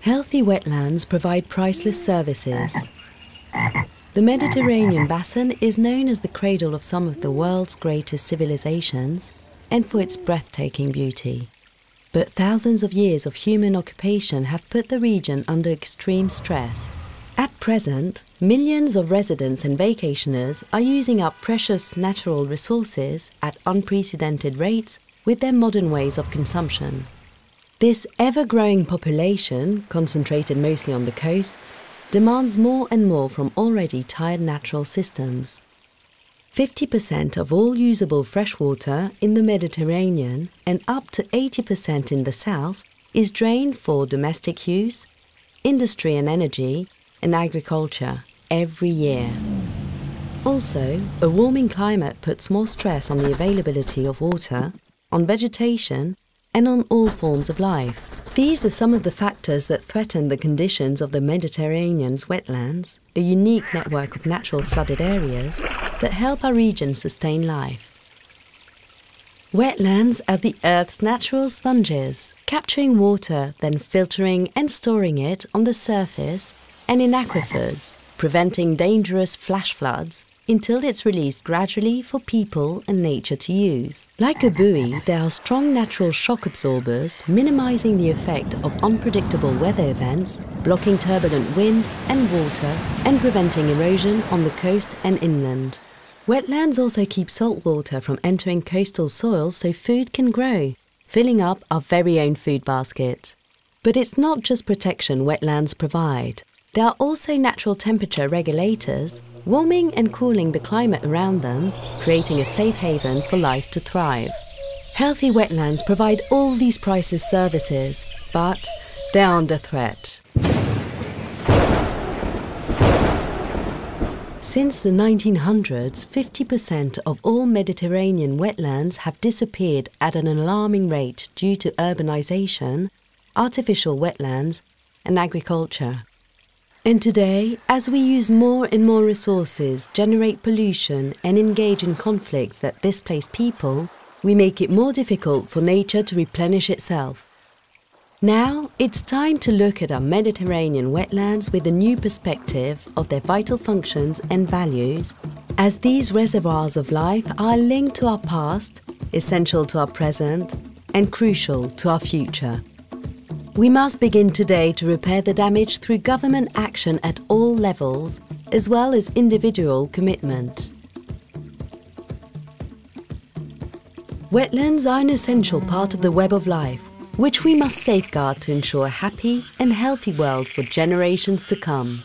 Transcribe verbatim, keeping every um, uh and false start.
Healthy wetlands provide priceless services. The Mediterranean basin is known as the cradle of some of the world's greatest civilizations and for its breathtaking beauty. But thousands of years of human occupation have put the region under extreme stress. At present, millions of residents and vacationers are using up precious natural resources at unprecedented rates with their modern ways of consumption. This ever-growing population, concentrated mostly on the coasts, demands more and more from already tired natural systems. fifty percent of all usable freshwater in the Mediterranean and up to eighty percent in the south is drained for domestic use, industry and energy, and agriculture every year. Also, a warming climate puts more stress on the availability of water, on vegetation, and on all forms of life. These are some of the factors that threaten the conditions of the Mediterranean's wetlands, a unique network of natural flooded areas that help our region sustain life. Wetlands are the Earth's natural sponges, capturing water, then filtering and storing it on the surface and in aquifers, preventing dangerous flash floods until it's released gradually for people and nature to use. Like a buoy, there are strong natural shock absorbers, minimizing the effect of unpredictable weather events, blocking turbulent wind and water, and preventing erosion on the coast and inland. Wetlands also keep salt water from entering coastal soil so food can grow, filling up our very own food basket. But it's not just protection wetlands provide. There are also natural temperature regulators, warming and cooling the climate around them, creating a safe haven for life to thrive. Healthy wetlands provide all these priceless services, but they're under threat. Since the nineteen hundreds, fifty percent of all Mediterranean wetlands have disappeared at an alarming rate due to urbanization, artificial wetlands, and agriculture. And today, as we use more and more resources, generate pollution and engage in conflicts that displace people, we make it more difficult for nature to replenish itself. Now, it's time to look at our Mediterranean wetlands with a new perspective of their vital functions and values, as these reservoirs of life are linked to our past, essential to our present, and crucial to our future. We must begin today to repair the damage through government action at all levels, as well as individual commitment. Wetlands are an essential part of the web of life, which we must safeguard to ensure a happy and healthy world for generations to come.